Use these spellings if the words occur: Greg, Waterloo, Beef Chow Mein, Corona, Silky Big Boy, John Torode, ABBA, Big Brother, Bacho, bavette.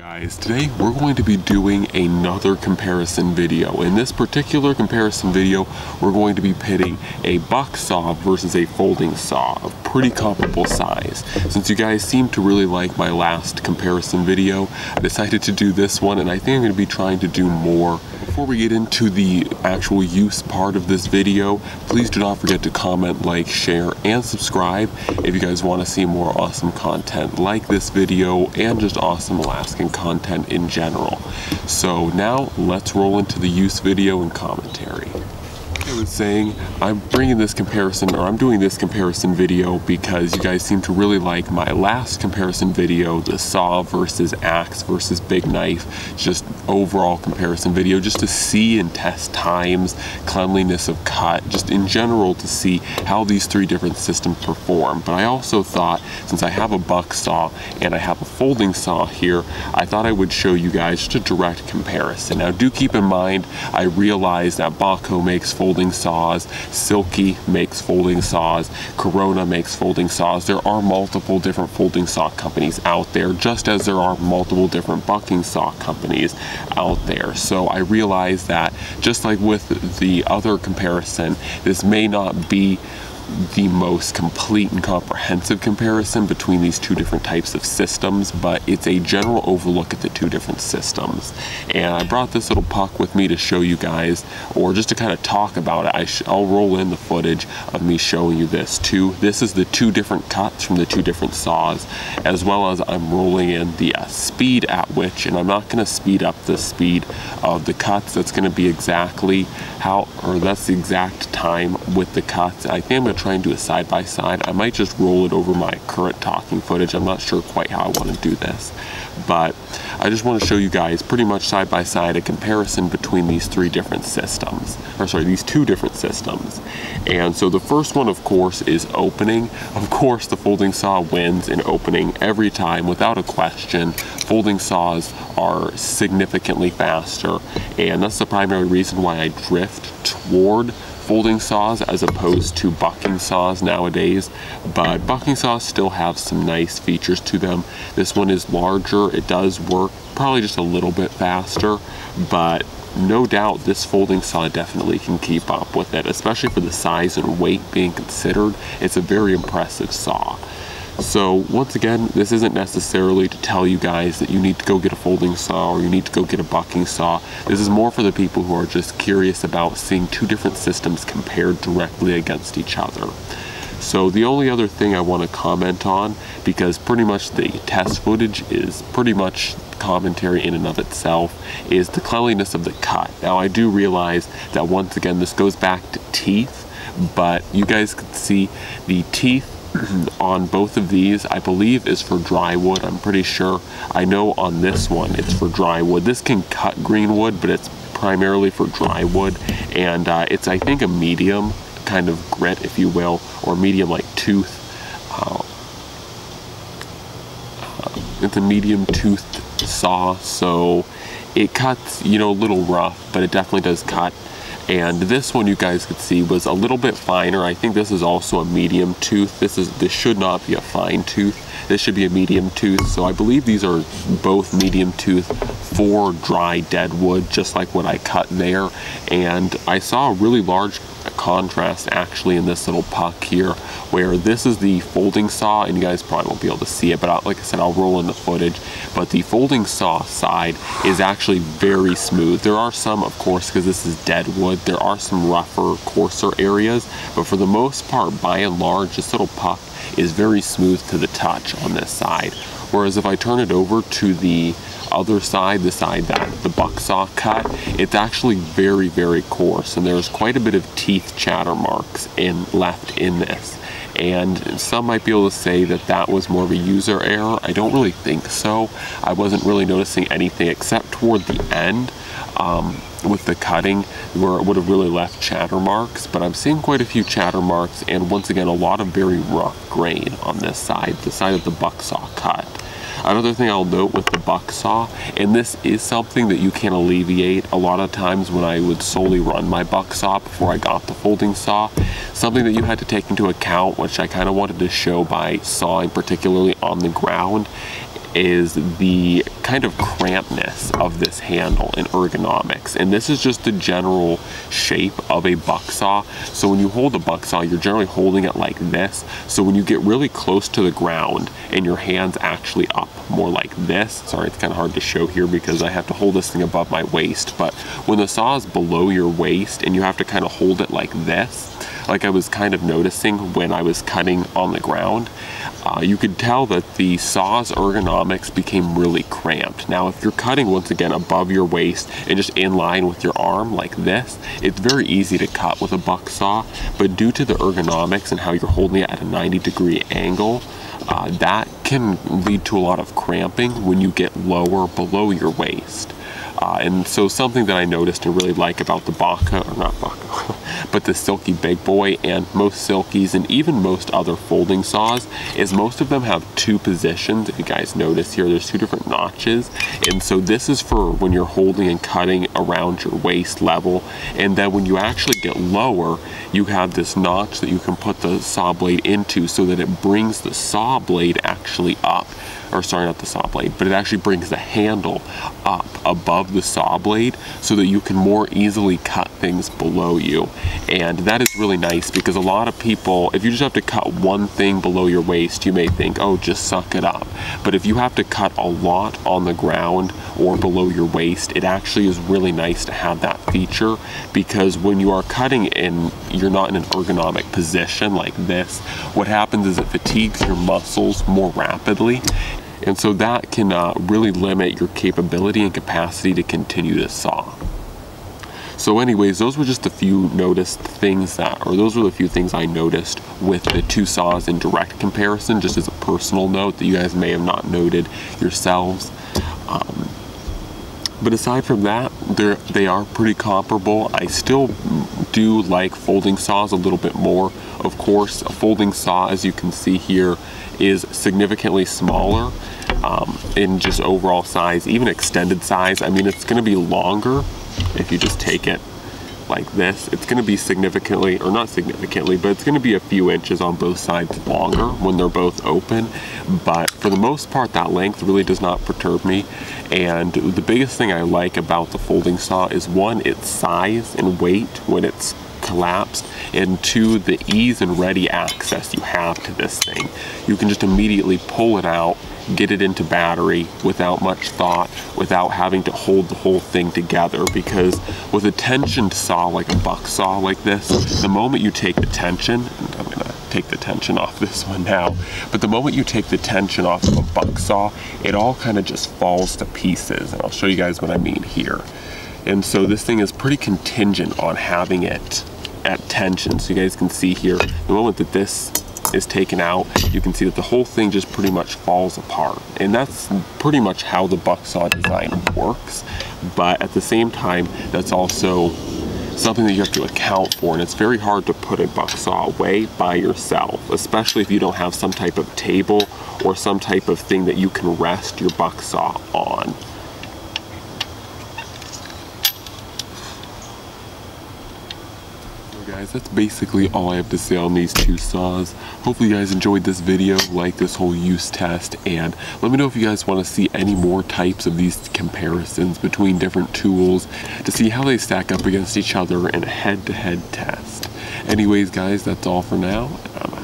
Guys, today we're going to be doing another comparison video. In this particular comparison video, we're going to be pitting a box saw versus a folding saw of pretty comparable size. Since you guys seem to really like my last comparison video, I decided to do this one, and I think I'm going to be trying to do more. Before we get into the actual use part of this video, please do not forget to comment, like, share, and subscribe if you guys want to see more awesome content like this video and just awesome Alaskan content in general. So now let's roll into the use video and commentary. I was saying, I'm doing this comparison video because you guys seem to really like my last comparison video, the saw versus axe versus big knife, just overall comparison video, just to see and test times, cleanliness of cut, just in general to see how these three different systems perform. But I also thought, since I have a buck saw and I have a folding saw here, I thought I would show you guys just a direct comparison. Now do keep in mind, I realize that Bacho makes folding saws, Silky makes folding saws, Corona makes folding saws. There are multiple different folding saw companies out there, just as there are multiple different bucking saw companies out there. So I realize that, just like with the other comparison, this may not be the most complete and comprehensive comparison between these two different types of systems, but it's a general overlook at the two different systems. And I brought this little puck with me to show you guys, or just to kind of talk about it. I'll roll in the footage of me showing you this too. This is the two different cuts from the two different saws, as well as I'm rolling in the speed at which, and I'm not going to speed up the speed of the cuts. That's going to be exactly how, or that's the exact time with the cuts. I think I'm going to try and do a side by side. I might just roll it over my current talking footage. I'm not sure quite how I want to do this, but I just want to show you guys pretty much side by side a comparison between these two different systems. And so the first one, of course, is opening. Of course, the folding saw wins in opening every time without a question. Folding saws are significantly faster, and that's the primary reason why I drift toward folding saws as opposed to bucking saws nowadays, but bucking saws still have some nice features to them. This one is larger, it does work probably just a little bit faster, but no doubt this folding saw definitely can keep up with it, especially for the size and weight being considered. It's a very impressive saw. So once again, this isn't necessarily to tell you guys that you need to go get a folding saw or you need to go get a bucking saw. This is more for the people who are just curious about seeing two different systems compared directly against each other. So the only other thing I want to comment on, because pretty much the test footage is pretty much commentary in and of itself, is the cleanliness of the cut. Now I do realize that once again this goes back to teeth, but you guys can see the teeth on both of these, I believe, is for dry wood. I'm pretty sure. I know on this one it's for dry wood. This can cut green wood, but it's primarily for dry wood, and it's, I think, a medium kind of grit, if you will, or medium like tooth. It's a medium toothed saw, so it cuts, you know, a little rough, but it definitely does cut. And this one, you guys could see, was a little bit finer. I think this is also a medium tooth. This should not be a fine tooth. This should be a medium tooth. So I believe these are both medium tooth for dry dead wood, just like what I cut there. And I saw a really large contrast actually in this little puck here, where this is the folding saw, and you guys probably won't be able to see it, but like I said, I'll roll in the footage. But the folding saw side is actually very smooth. There are some, of course, because this is dead wood, there are some rougher, coarser areas, but for the most part, by and large, this little puck is very smooth to the touch on this side. Whereas if I turn it over to the other side, the side that the buck saw cut, it's actually very, very coarse, and there's quite a bit of teeth chatter marks left in this. And some might be able to say that that was more of a user error. I don't really think so. I wasn't really noticing anything except toward the end with the cutting, where it would have really left chatter marks, but I'm seeing quite a few chatter marks, and once again, a lot of very rough grain on this side, the side of the buck saw cut. Another thing I'll note with the buck saw, and this is something that you can alleviate a lot of times when I would solely run my buck saw before I got the folding saw, something that you had to take into account, which I kind of wanted to show by sawing particularly on the ground, is the kind of crampedness of this handle in ergonomics. And this is just the general shape of a buck saw. So when you hold a buck saw, you're generally holding it like this. So when you get really close to the ground and your hand's actually up more like this, sorry, it's kind of hard to show here because I have to hold this thing above my waist, but when the saw is below your waist and you have to kind of hold it like this, like I was kind of noticing when I was cutting on the ground, you could tell that the saw's ergonomics became really cramped. Now, if you're cutting once again above your waist and just in line with your arm like this, it's very easy to cut with a buck saw, but due to the ergonomics and how you're holding it at a 90-degree angle, that can lead to a lot of cramping when you get lower below your waist. And so something that I noticed and really like about the Bacho, or not Bacho, but the Silky Big Boy and most Silkies and even most other folding saws is most of them have two positions. If you guys notice here, there's two different notches. And so this is for when you're holding and cutting around your waist level. And then when you actually get lower, you have this notch that you can put the saw blade into so that it brings the saw blade actually up. Or sorry, not the saw blade, but it actually brings the handle up above the saw blade so that you can more easily cut things below you. And that is really nice because a lot of people, if you just have to cut one thing below your waist, you may think, oh, just suck it up. But if you have to cut a lot on the ground or below your waist, it actually is really nice to have that feature, because when you are cutting and you're not in an ergonomic position like this, what happens is it fatigues your muscles more rapidly. And so that can really limit your capability and capacity to continue to saw. So anyways, those were just a few things I noticed with the two saws in direct comparison, just as a personal note that you guys may have not noted yourselves. But aside from that, they are pretty comparable. I still do like folding saws a little bit more. Of course, a folding saw, as you can see here, is significantly smaller in just overall size, even extended size. I mean, it's gonna be longer if you just take it like this. It's gonna be significantly, or not significantly, but it's gonna be a few inches on both sides longer when they're both open. But for the most part, that length really does not perturb me. And the biggest thing I like about the folding saw is, one, its size and weight when it's collapsed, and two, the ease and ready access you have to this thing. You can just immediately pull it out, get it into battery without much thought, without having to hold the whole thing together, because with a tensioned saw like a buck saw like this, the moment you take the tension, and I'm gonna take the tension off this one now, but the moment you take the tension off of a buck saw, it all kind of just falls to pieces, and I'll show you guys what I mean here. And so this thing is pretty contingent on having it at tension. So you guys can see here, the moment that this is taken out, you can see that the whole thing just pretty much falls apart. And that's pretty much how the buck saw design works. But at the same time, that's also something that you have to account for, and it's very hard to put a buck saw away by yourself, especially if you don't have some type of table or some type of thing that you can rest your buck saw on. Guys, that's basically all I have to say on these two saws. Hopefully you guys enjoyed this video, like this whole use test, and let me know if you guys want to see any more types of these comparisons between different tools to see how they stack up against each other in a head-to-head test. Anyways guys, that's all for now.